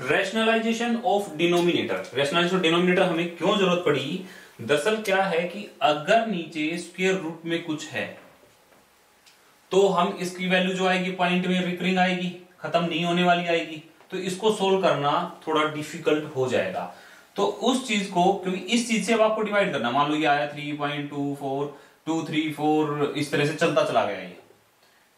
Rationalisation of denominator. Rationalisation of denominator हमें क्यों जरूरत पड़ी? दरअसल क्या है कि अगर नीचे स्क्वायर रूट में कुछ है तो हम इसकी वैल्यू जो आएगी पॉइंट में रिकरिंग आएगी, खत्म नहीं होने वाली आएगी, तो इसको सोल्व करना थोड़ा डिफिकल्ट हो जाएगा। तो उस चीज को, क्योंकि इस चीज से अब आपको डिवाइड करना, मान लो ये आया 3.24 2 3 4 इस तरह से चलता चला गया, ये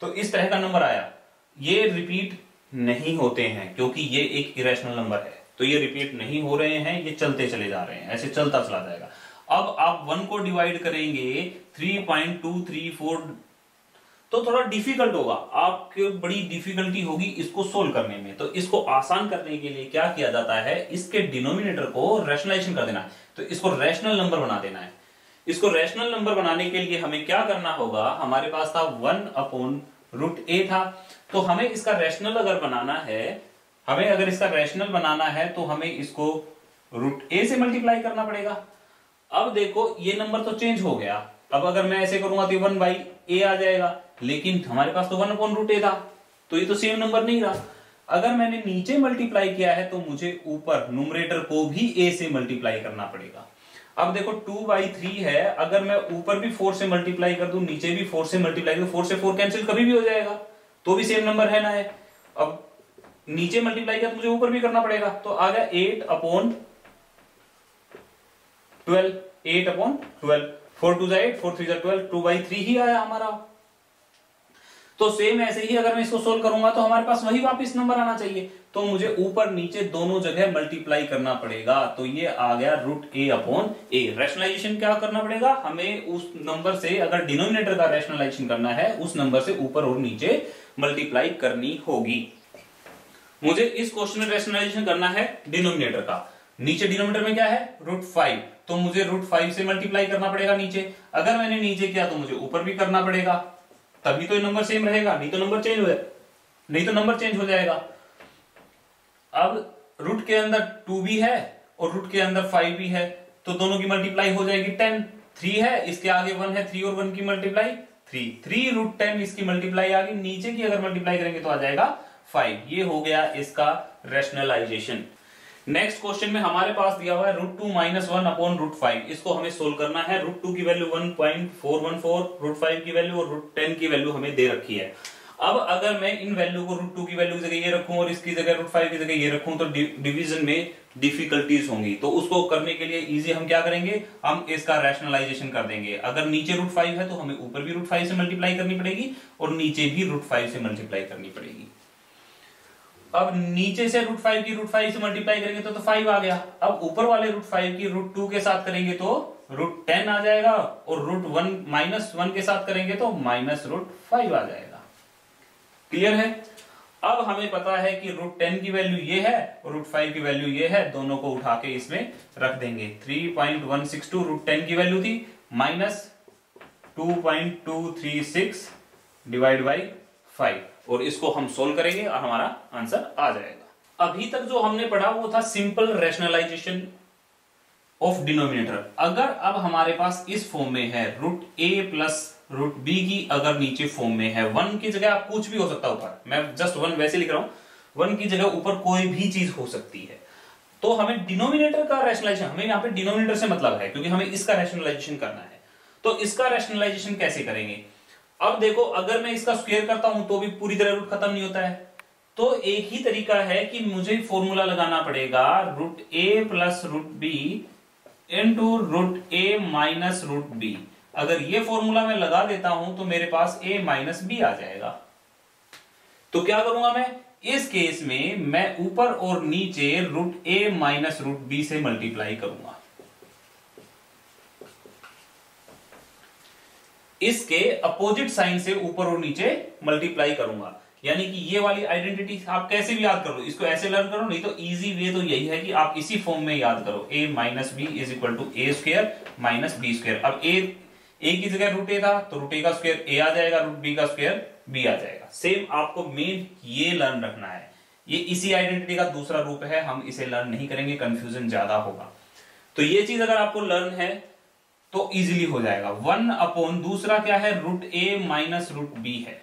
तो इस तरह का नंबर आया, ये रिपीट नहीं होते हैं क्योंकि ये एक इरेशनल नंबर है, तो ये रिपीट नहीं हो रहे हैं, ये चलते चले जा रहे हैं, ऐसे चलता चला जाएगा। अब आप 1 को डिवाइड करेंगे 3.234 तो थोड़ा डिफिकल्ट होगा, आपके बड़ी डिफिकल्टी होगी इसको सोल्व करने में। तो इसको आसान करने के लिए क्या किया जाता है, इसके डिनोमिनेटर को रैशनलाइजेशन कर देना है, तो इसको रैशनल नंबर बना देना है। इसको रैशनल नंबर बनाने के लिए हमें क्या करना होगा, हमारे पास था 1/√a था, तो हमें इसका रैशनल अगर बनाना है, हमें अगर इसका रैशनल बनाना है तो हमें इसको √a से मल्टीप्लाई करना पड़ेगा। अब देखो ये नंबर तो चेंज हो गया, अब अगर मैं ऐसे करूंगा तो 1/a आ जाएगा, लेकिन हमारे पास तो 1/√a था, तो ये तो सेम नंबर नहीं रहा। अगर मैंने नीचे मल्टीप्लाई किया है तो मुझे ऊपर न्यूमरेटर को भी a से मल्टीप्लाई करना पड़ेगा। अब देखो 2/3 है, अगर मैं ऊपर भी 4 से मल्टीप्लाई कर दूं, नीचे भी 4 से मल्टीप्लाई कर दूं, 4 से 4 कैंसिल कभी भी हो जाएगा, तो भी सेम नंबर है ना है। अब नीचे मल्टीप्लाई किया तो मुझे ऊपर भी करना पड़ेगा, तो आ गया 8/12 8/12 4 2 8 4 3 12 2/3 ही आया हमारा। तो सेम ऐसे ही अगर मैं इसको सोल्व करूंगा तो हमारे पास वही वापस नंबर आना चाहिए, तो मुझे ऊपर नीचे दोनों जगह मल्टीप्लाई करना पड़ेगा, तो ये आ गया √a/a। रैशनलाइजेशन क्या करना पड़ेगा हमें, उस नंबर से अगर डिनोमिनेटर का रैशनलाइजेशन करना है उस नंबर से ऊपर और नीचे मल्टीप्लाई करनी होगी। मुझे इस क्वेश्चन में रैशनलाइजेशन करना है डिनोमिनेटर का, नीचे डिनोमिनेटर में क्या है √5, तो मुझे √5 से मल्टीप्लाई करना पड़ेगा नीचे, अगर मैंने नीचे किया तो मुझे ऊपर भी करना पड़ेगा, तभी तो ये नंबर सेम रहेगा, नहीं तो नंबर चेंज हो जाएगा, नहीं तो नंबर चेंज हो जाएगा। अब रूट के अंदर 2 भी है और रूट के अंदर 5 भी है, तो दोनों की मल्टीप्लाई हो जाएगी 10। 3 है, इसके आगे 1 है, 3 और 1 की मल्टीप्लाई 3, 3√10 इसकी मल्टीप्लाई आ गई, नीचे की अगर मल्टीप्लाई करेंगे तो आ जाएगा 5। ये हो गया इसका रैशनलाइजेशन। नेक्स्ट क्वेश्चन में हमारे पास दिया हुआ है √2 - 1/√5, इसको हमें सोल्व करना है। √2 की वैल्यू 1.414, √5 की वैल्यू और √10 की वैल्यू हमें दे रखी है। अब अगर मैं इन वैल्यू को √2 की वैल्यू की जगह ये रखूं और इसकी जगह √5 की जगह ये रखूं तो डिवीजन में डिफिकल्टीज होंगी, तो उसको करने के लिए इजी हम क्या करेंगे, हम इसका रैशनलाइजेशन कर देंगे। अगर नीचे √5 है तो हमें ऊपर भी √5 से मल्टीप्लाई करनी पड़ेगी और नीचे भी √5 से मल्टीप्लाई करनी पड़ेगी। अब नीचे से √5 की √5 से मल्टीप्लाई करेंगे तो 5 आ गया। अब ऊपर वाले √5 की √2 के साथ करेंगे तो √10 आ जाएगा और √1 - 1 के साथ करेंगे तो -√5 आ जाएगा। क्लियर है? अब हमें पता है कि √10 की वैल्यू ये है और √5 की वैल्यू ये है, दोनों को उठा के इसमें रख देंगे। 3.162 √10 की वैल्यू थी -2.236 /5, और इसको हम सोल्व करेंगे और हमारा आंसर आ जाएगा। अभी तक जो हमने पढ़ा वो था सिंपल रैशनलाइजेशन ऑफ डिनोमिनेटर। अगर अब हमारे पास इस फॉर्म में है √a + √b की अगर नीचे फॉर्म में है 1 की जगह आप कुछ भी हो सकता है, ऊपर मैं जस्ट 1 वैसे लिख रहा हूं, 1 की जगह ऊपर कोई भी चीज हो सकती है, तो हमें डिनोमिनेटर का रैशनलाइजेशन, हमें यहाँ पे डिनोमिनेटर से मतलब है क्योंकि हमें इसका रैशनलाइजेशन करना है, तो इसका रैशनलाइजेशन कैसे करेंगे। अब देखो अगर मैं इसका स्क्वायर करता हूं तो भी पूरी तरह रूट खत्म नहीं होता है, तो एक ही तरीका है कि मुझे फॉर्मूला लगाना पड़ेगा √a + √b into √a - √b। अगर ये फॉर्मूला मैं लगा देता हूं तो मेरे पास a - b आ जाएगा। तो क्या करूंगा मैं इस केस में, मैं ऊपर और नीचे √a - √b से मल्टीप्लाई करूंगा। इसके अपोजिट साइन से ऊपर और नीचे मल्टीप्लाई करूंगा, यानी कि ये वाली आइडेंटिटी आप कैसे भी याद करो, इसको ऐसे लर्न करो, नहीं तो इजी वे तो यही है कि आप इसी फॉर्म में याद करो a - b = a² - b²। अब a की जगह √a था तो √a का स्क्वायर a आ जाएगा, √b का स्क्वायर b आ जाएगा। सेम आपको मेन ये लर्न रखना है, ये इसी आइडेंटिटी का दूसरा रूप है, हम इसे लर्न नहीं करेंगे, कंफ्यूजन ज्यादा होगा। तो ये चीज अगर आपको लर्न है तो इजीली हो जाएगा। 1/ दूसरा क्या है √a - √b है।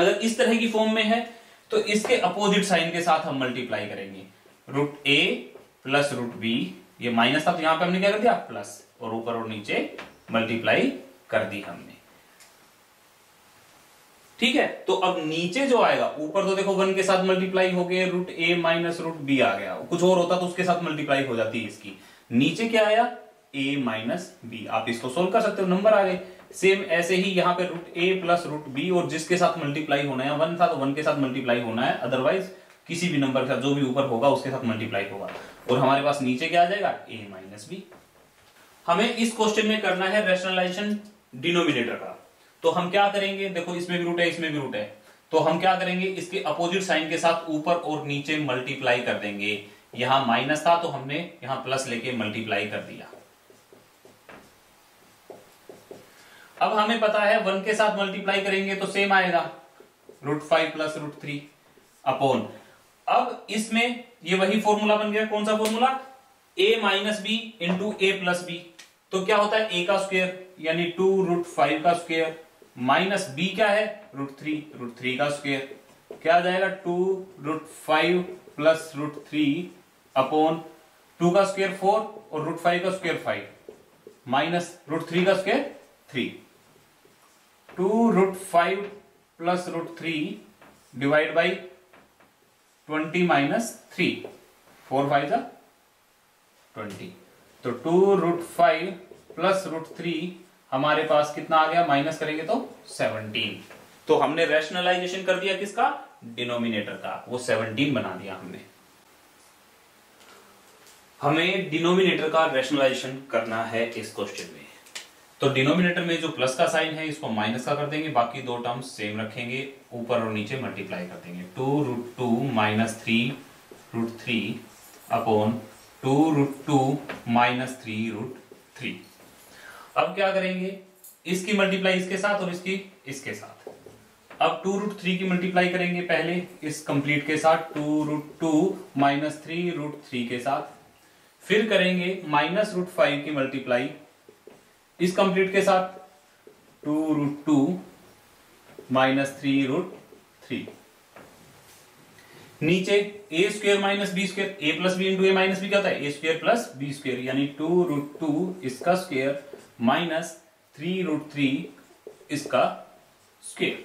अगर इस तरह की फॉर्म में है तो इसके अपोजिट साइन के साथ हम मल्टीप्लाई करेंगे, root A plus root B, ये माइनस था तो यहां पे हमने क्या कर दिया प्लस, और ऊपर और नीचे मल्टीप्लाई कर दी हमने। ठीक है, तो अब नीचे जो आएगा, ऊपर तो देखो वन के साथ मल्टीप्लाई हो गए, root A minus root B आ गया, कुछ और होता तो उसके साथ मल्टीप्लाई हो जाती है इसकी। नीचे क्या आया ए माइनस बी, आप इसको सोल्व कर सकते हो, नंबर आ गए। सेम ऐसे ही यहाँ पे root A plus root B, और जिसके साथ मल्टीप्लाई होना है, वन था तो वन के साथ मल्टीप्लाई होना है, अदरवाइज किसी भी नंबर के साथ जो भी ऊपर होगा उसके साथ मल्टीप्लाई होगा। और हमारे पास नीचे क्या आ जाएगा ए माइनस बी। हमें इस क्वेश्चन में करना है रैशनलाइजेशन डिनोमिनेटर का, तो हम क्या करेंगे, देखो इसमें भी रूट है इसमें भी रूट है, तो हम क्या करेंगे इसके अपोजिट साइन के साथ ऊपर और नीचे मल्टीप्लाई कर देंगे। यहां माइनस था तो हमने यहां प्लस लेके मल्टीप्लाई कर दिया। अब हमें पता है वन के साथ मल्टीप्लाई करेंगे तो सेम आएगा root five plus root three upon, अब इसमें ये वही फॉर्मूला बन गया, कौन सा formula, a minus B into A plus B. तो क्या होता है a का स्क्वायर यानी टू रूट फाइव का स्क्वायर माइनस बी क्या है रूट थ्री का स्क्वायर, क्या आ जाएगा two root five plus root three upon two का स्क्वायर फोर और रूट फाइव का square five minus root three का square three, two root five plus root three divide by twenty minus three, four five था twenty, तो two root five plus root three हमारे पास कितना आ गया, minus करेंगे तो 17। तो हमने रैशनलाइजेशन कर दिया किसका, डिनोमिनेटर का, वो 17 बना दिया हमने। हमें डिनोमिनेटर का रैशनलाइजेशन करना है इस क्वेश्चन में, तो डिनोमिनेटर में जो प्लस का साइन है इसको माइनस का कर देंगे, बाकी दो टर्म सेम रखेंगे, ऊपर और नीचे मल्टीप्लाई कर देंगे, two root two minus three upon two root two minus three root three. अब क्या करेंगे इसकी मल्टीप्लाई इसके साथ और इसकी इसके साथ, अब टू रूट थ्री की मल्टीप्लाई करेंगे पहले इस कंप्लीट के साथ, two root two minus three root three के साथ, फिर करेंगे माइनस रूट फाइव की मल्टीप्लाई इस कंप्लीट के साथ, two root two minus three root three, नीचे A square minus B square, A plus B into A minus B क्या होता है A square plus B square यानी टू रूट टू इसका square minus three root three इसका square,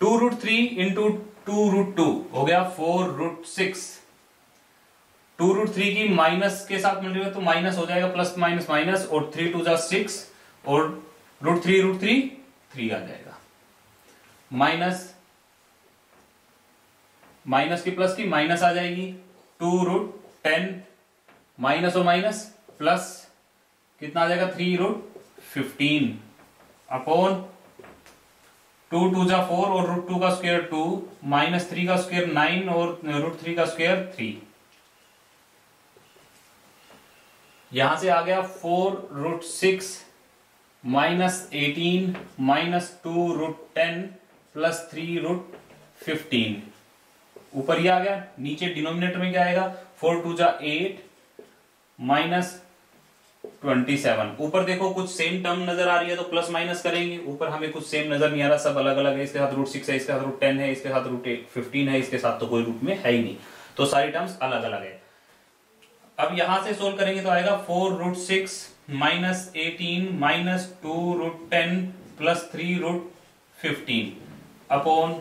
two root three into two root two हो गया four root six, two root three की minus के साथ मल्टीप्लाई तो माइनस हो जाएगा प्लस माइनस माइनस, और थ्री टू जा सिक्स और रूट थ्री थ्री आ जाएगा, माइनस माइनस की प्लस की माइनस आ जाएगी, टू रूट टेन माइनस और माइनस प्लस कितना आ जाएगा three root 15 upon two two जा फोर और रूट टू का स्क्वायर टू माइनस थ्री का स्क्वायर नाइन और रूट थ्री का स्क्वायर थ्री, यहां से आ गया four root six minus 18 minus two root ten plus three root 15, ऊपर ही आ गया, नीचे डिनोमिनेटर में क्या आएगा फोर टू जा एट माइनस 27। ऊपर देखो कुछ सेम टर्म नजर आ रही है तो प्लस माइनस करेंगे, ऊपर हमें कुछ सेम नजर नहीं आ रहा, सब अलग अलग है, इसके साथ रूट सिक्स है, इसके साथ रूट टेन है, इसके साथ रूट 15 है, इसके साथ तो कोई रूट में है ही नहीं, तो सारी टर्म्स अलग अलग है। अब यहां से सोल्व करेंगे तो आएगा four root six minus 18 minus two root ten plus three root 15 upon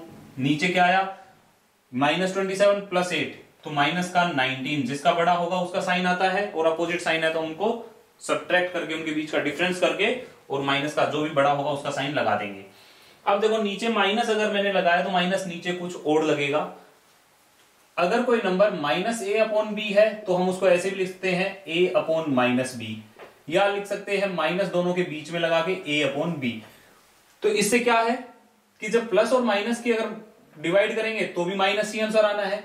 नीचे क्या आया माइनस 27 प्लस 8 तो माइनस का 19, जिसका बड़ा होगा उसका साइन आता है और अपोजिट साइन है तो उनको सब्ट्रैक्ट करके उनके बीच का डिफरेंस करके और माइनस का जो भी बड़ा होगा उसका साइन लगा देंगे। अब देखो नीचे माइनस अगर मैंने लगाया तो माइनस नीचे कुछ और लगेगा, अगर कोई number minus A upon B है तो हम उसको ऐसे भी लिखते हैं ए अपॉन माइनस बी, या लिख सकते हैं माइनस दोनों के बीच में लगा के ए अपॉन बी। तो इससे क्या है कि जब प्लस और माइनस की अगर डिवाइड करेंगे तो भी माइनस ही आंसर आना है,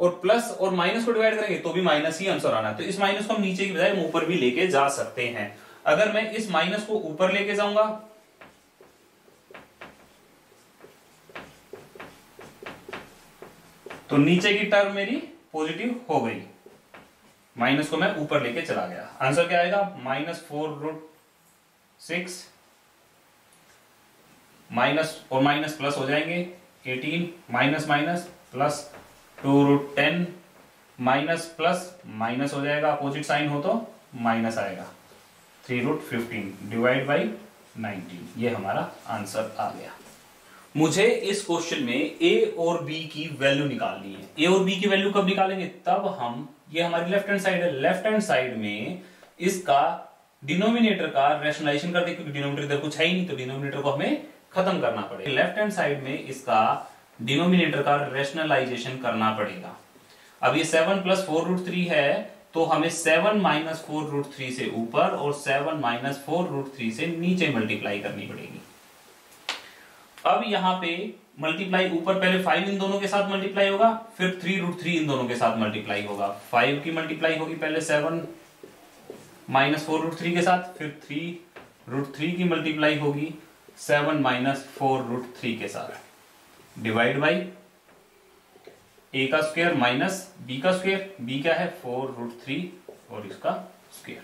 और प्लस और माइनस को डिवाइड करेंगे तो भी माइनस ही आंसर आना है, तो इस माइनस को हम नीचे की बजाय ऊपर भी लेके जा सकते हैं। अगर मैं इस माइनस को ऊपर लेके जाऊंगा तो नीचे की टर्म मेरी पॉजिटिव हो गई, माइनस को मैं ऊपर लेके चला गया, आंसर क्या आएगा minus four root six minus और माइनस प्लस हो जाएंगे 18 minus minus plus 2√10 minus plus minus हो जाएगा, अपोजिट साइन हो तो माइनस आएगा 3√15 डिवाइड बाई 19। ये हमारा आंसर आ गया। मुझे इस क्वेश्चन में ए और बी की वैल्यू निकालनी है। ए और बी की वैल्यू कब निकालेंगे? तब हम, ये हमारी लेफ्ट हैंड साइड है, लेफ्ट हैंड साइड में इसका डिनोमिनेटर का रैशनलाइजेशन कर दे, क्योंकि डिनोमिनेटर इधर कुछ है ही नहीं तो डिनोमिनेटर को हमें खत्म करना पड़ेगा। लेफ्ट हैंड साइड में इसका डिनोमिनेटर का रैशनलाइजेशन करना पड़ेगा। अब ये 7 + 4√3 है तो हमें 7 - 4√3 से ऊपर और 7 - 4√3 से नीचे मल्टीप्लाई करनी पड़ेगी। अब यहाँ पे मल्टीप्लाई ऊपर पहले 5 इन दोनों के साथ मल्टीप्लाई होगा, फिर 3√3 इन दोनों के साथ मल्टीप्लाई होगा। 5 की मल्टीप्लाई होगी पहले 7 - 4√3 के साथ, फिर 3√3 की मल्टीप्लाई होगी 7 - 4√3 के साथ, डिवाइड बाई ए का स्क्वायर माइनस बी का स्क्वायर। बी क्या है? 4√3 और इसका स्क्वायर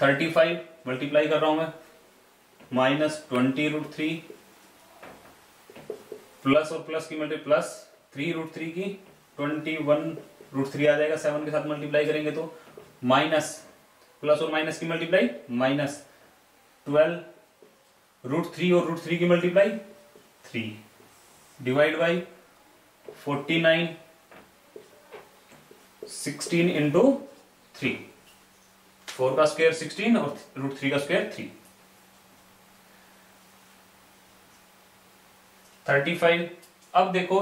35 मल्टीप्लाई कर रहा हूं मैं, माइनस 20√3 प्लस और प्लस की मल्टीप्लाई प्लस 3√3 की 21√3 आ जाएगा। 7 के साथ मल्टीप्लाई करेंगे तो माइनस, प्लस और माइनस की मल्टीप्लाई माइनस 12√3 और √3 की मल्टीप्लाई 3 डिवाइड बाई 49 16 इंटू 3, 4 का स्क्वायर 16 और √3 का स्क्वायर 3, 35। अब देखो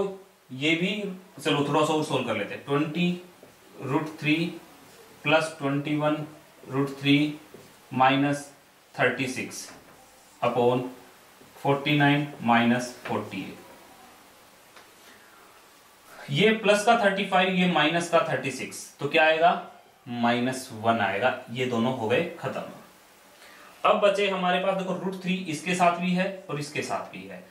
ये भी, चलो थोड़ा सा और सोल्व कर लेते हैं। 20√3 प्लस 21√3 माइनस 36 अपॉन 49 माइनस 48, ये प्लस का 35, ये माइनस का 36, तो क्या आएगा? -1 आएगा। ये दोनों हो गए खत्म। अब बचे हमारे पास, देखो √3 इसके साथ भी है और इसके साथ भी है,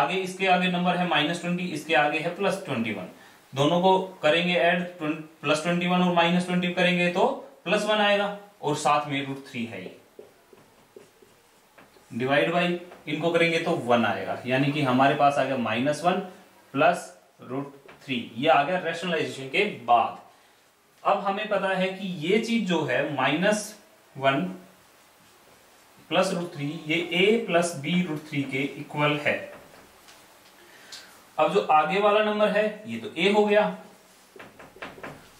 आगे इसके आगे नंबर है -20, इसके आगे है +21, दोनों को करेंगे ऐड, +21 और -20 करेंगे तो +1 आएगा और साथ में √3 है, डिवाइड बाई इनको करेंगे तो 1 आएगा। यानी कि हमारे पास आ गया -1 प्लस √3, ये आ गया रैशनलाइजेशन के बाद। अब हमें पता है कि ये चीज जो है -1 प्लस √3, ये a प्लस b √3 के इक्वल है। अब जो आगे वाला नंबर है ये तो a हो गया,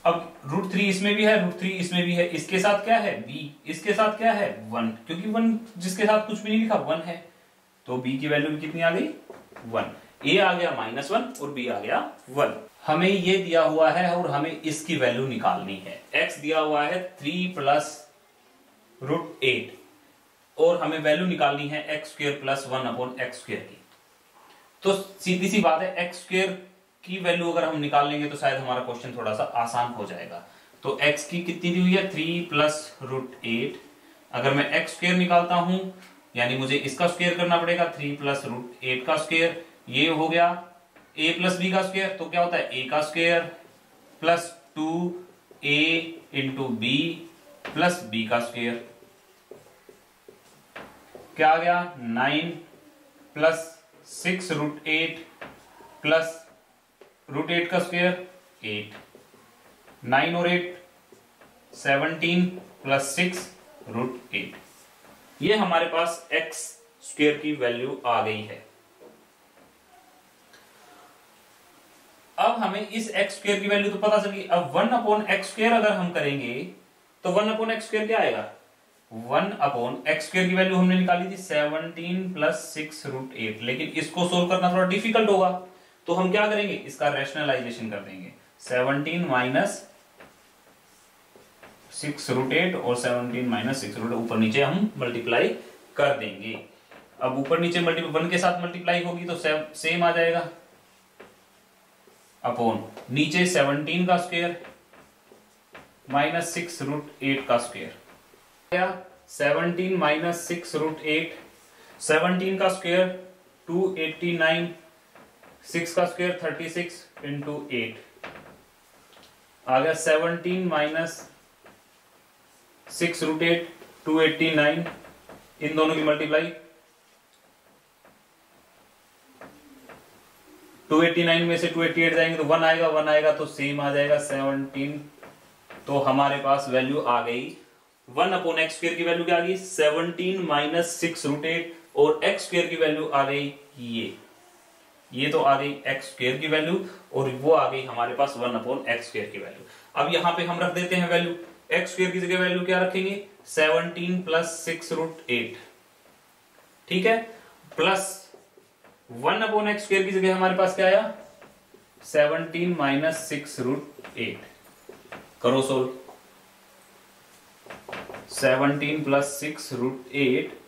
अब √3 इसमें भी है, √3 इसमें भी है, इसके साथ क्या है? b, इसके साथ क्या है? 1, क्योंकि 1 जिसके साथ कुछ भी नहीं लिखा 1 है, तो b की वैल्यू कितनी आ गई? 1। a आ गया -1 और b आ गया 1। हमें ये दिया हुआ है और हमें इसकी वैल्यू निकालनी है। x दिया हुआ है 3 + √8 और हमें वैल्यू निकालनी है x² + 1/x² की। तो सीधी सी बात है, x² की वैल्यू अगर हम निकाल लेंगे तो शायद हमारा क्वेश्चन थोड़ा सा आसान हो जाएगा। तो x की कितनी दी हुई है? 3 + √8। अगर मैं x स्क्वायर निकालता हूं, यानी मुझे इसका स्क्वायर करना पड़ेगा, 3 + √8 का स्क्वायर, ये हो गया a प्लस बी का स्क्वायर, तो क्या होता है? a का square plus 2a × b plus b का स्क्वायर, क्या आ गया? 9 + 6√8 प्लस √8 का स्क्वायर 8, 9 और 8 17 प्लस 6√8। ये हमारे पास x स्क्वायर की वैल्यू आ गई है। अब हमें इस x स्क्वायर की वैल्यू तो पता चली। अब 1/x² अगर हम करेंगे तो 1/x² क्या आएगा? 1/x² की वैल्यू हमने निकाली थी 17 + 6√8, लेकिन इसको सोल्व करना थोड़ा डिफिकल्ट होगा, तो हम क्या करेंगे? इसका रैशनलाइजेशन कर देंगे। 17 माइनस 6√8 और 17 माइनस 6√8 ऊपर नीचे हम मल्टीप्लाई कर देंगे। अब ऊपर नीचे 1 के साथ मल्टीप्लाई होगी तो सेम आ जाएगा, अपॉन नीचे 17 का स्क्वायर माइनस 6√8 का स्क्वायर, 17 माइनस 6√8, 17 का स्क्वायर 289, 6 का स्क्वायर 36 इंटू 8 आ गया 17 माइनस 6√8 289 इन दोनों की मल्टीप्लाई 289 में से 288 जाएंगे तो 1 आएगा, 1 आएगा तो सेम आ जाएगा 17। तो हमारे पास वैल्यू आ गई 1 अपॉन एक्स स्क्वायर की वैल्यू क्या आ गई 17 माइनस 6 रूट 8 और एक्स स्क्वायर की वैल्यू आ गई ये तो आ गई एक्स स्क्वायर की वैल्यू और वो आ गई हमारे पास 1 अपॉन एक्स स्क्वायर की वैल्यू। अब यहां पे हम रख देते हैं वैल्यू एक्स स्क्वायर की जगह वैल्यू क्या रखेंगे 17 प्लस 6 रूट 8 ठीक है प्लस 1 अपॉन एक्स स्क्वायर की जगह हमारे पास क्या आया 17 माइनस 6 रूट 8 करो solve 17 plus 6 root 8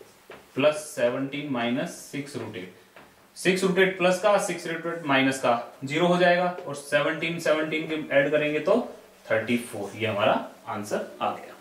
plus 17 minus 6 root 8 plus का 6 रूट 8 माइनस का जीरो हो जाएगा और 17 17 के ऐड करेंगे तो 34 ये हमारा आंसर आ गया।